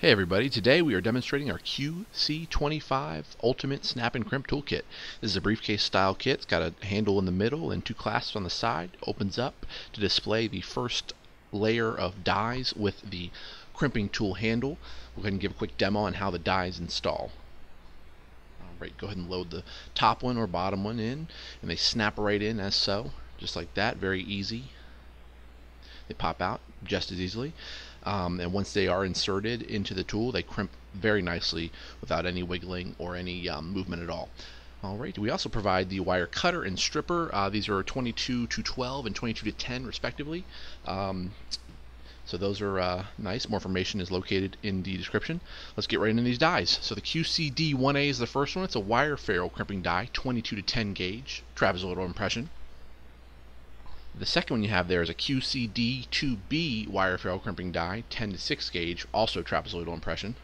Hey everybody, today we are demonstrating our QC25 Ultimate Snap and Crimp Toolkit. This is a briefcase style kit. It's got a handle in the middle and two clasps on the side. Opens up to display the first layer of dies with the crimping tool handle. We'll go ahead and give a quick demo on how the dies install. Alright, go ahead and load the top one or bottom one in, and they snap right in as so, just like that, very easy. They pop out just as easily. And once they are inserted into the tool, they crimp very nicely without any wiggling or any movement at all. Alright, we also provide the wire cutter and stripper. These are 22 to 12 and 22 to 10 respectively. So those are nice. More information is located in the description. Let's get right into these dies. So the QCD1A is the first one. It's a wire ferrule crimping die, 22 to 10 gauge, trapezoidal impression. The second one you have there is a QCD2B wire ferrule crimping die, 10 to 6 gauge, also trapezoidal impression.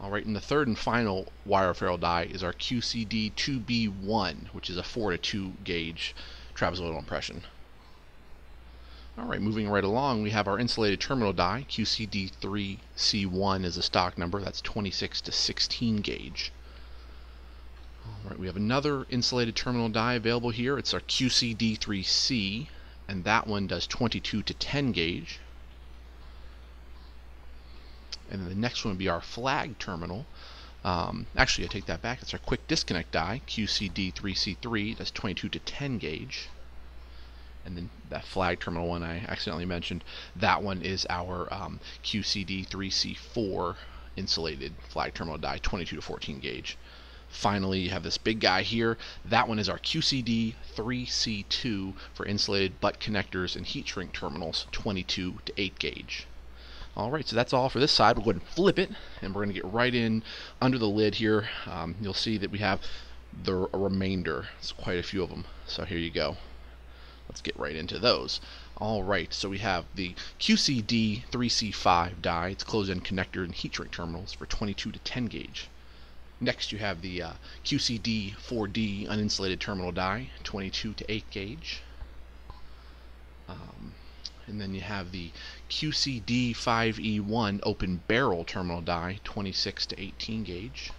Alright, and the third and final wire ferrule die is our QCD2B1, which is a 4 to 2 gauge trapezoidal impression. Alright, moving right along, we have our insulated terminal die, QCD3C5 is the stock number, that's 26 to 16 gauge. Alright, we have another insulated terminal die available here. It's our QCD3C, and that one does 22 to 10 gauge. And then the next one would be our flag terminal. Actually, I take that back. It's our quick disconnect die, QCD3C3, that's 22 to 10 gauge. And then that flag terminal one I accidentally mentioned, that one is our QCD3C4 insulated flag terminal die, 22 to 14 gauge. Finally, you have this big guy here. That one is our QCD3C2 for insulated butt connectors and heat shrink terminals, 22 to 8 gauge. Alright, so that's all for this side. We'll go ahead and flip it, and we're going to get right in under the lid here. You'll see that we have the remainder. It's quite a few of them, so here you go. Let's get right into those. Alright, so we have the QCD3C5 die. It's closed-end connector and heat shrink terminals for 22 to 10 gauge. Next you have the QCD4D uninsulated terminal die, 22 to 8 gauge. And then you have the QCD5E1 open barrel terminal die, 26 to 18 gauge.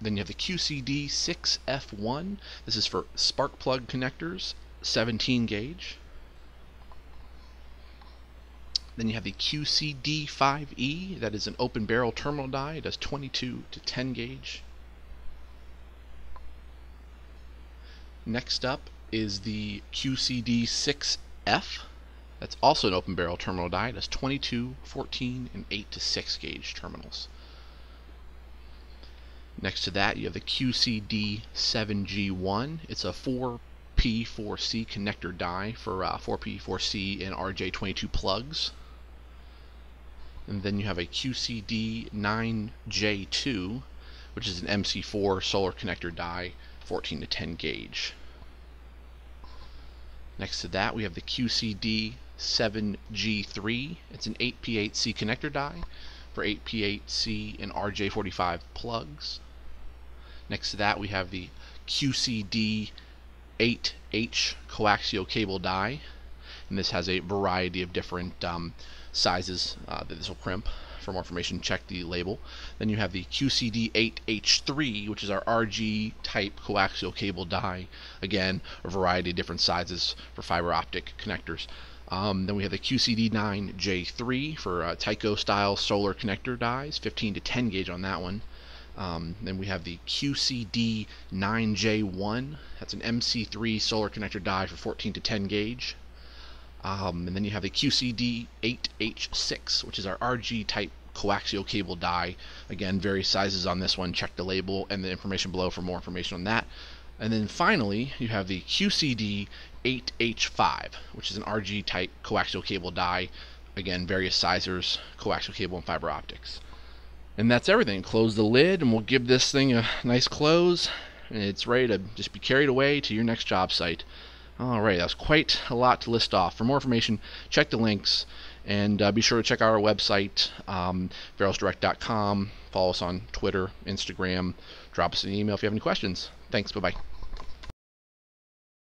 Then you have the QCD6F1. This is for spark plug connectors, 17 gauge. Then you have the QCD5E, that is an open barrel terminal die. It does 22 to 10 gauge. Next up is the QCD6F. That's also an open barrel terminal die. It does 22, 14, and 8 to 6 gauge terminals. Next to that you have the QCD7G1. It's a 4P4C connector die for 4P4C and RJ22 plugs. And then you have a QCD9J3, which is an MC4 solar connector die, 14 to 10 gauge. Next to that we have the QCD7G3. It's an 8P8C connector die for 8P8C and RJ45 plugs. Next to that we have the QCD8H coaxial cable die, and this has a variety of different sizes that this will crimp. For more information, check the label. Then you have the QCD8H3, which is our RG type coaxial cable die. Again, a variety of different sizes for fiber optic connectors. Then we have the QCD9J3 for Tyco style solar connector dies, 15 to 10 gauge on that one. Then we have the QCD9J1, that's an MC3 solar connector die for 14 to 10 gauge. And then you have the QCD8H6, which is our RG type coaxial cable die. Again, various sizes on this one. Check the label and the information below for more information on that. And then finally, you have the QCD8H5, which is an RG type coaxial cable die. Again, various sizes, coaxial cable and fiber optics. And that's everything. Close the lid and we'll give this thing a nice close, and it's ready to just be carried away to your next job site. Alright, that was quite a lot to list off. For more information, check the links, and be sure to check out our website, ferrulesdirect.com. Follow us on Twitter, Instagram, drop us an email if you have any questions. Thanks, bye-bye.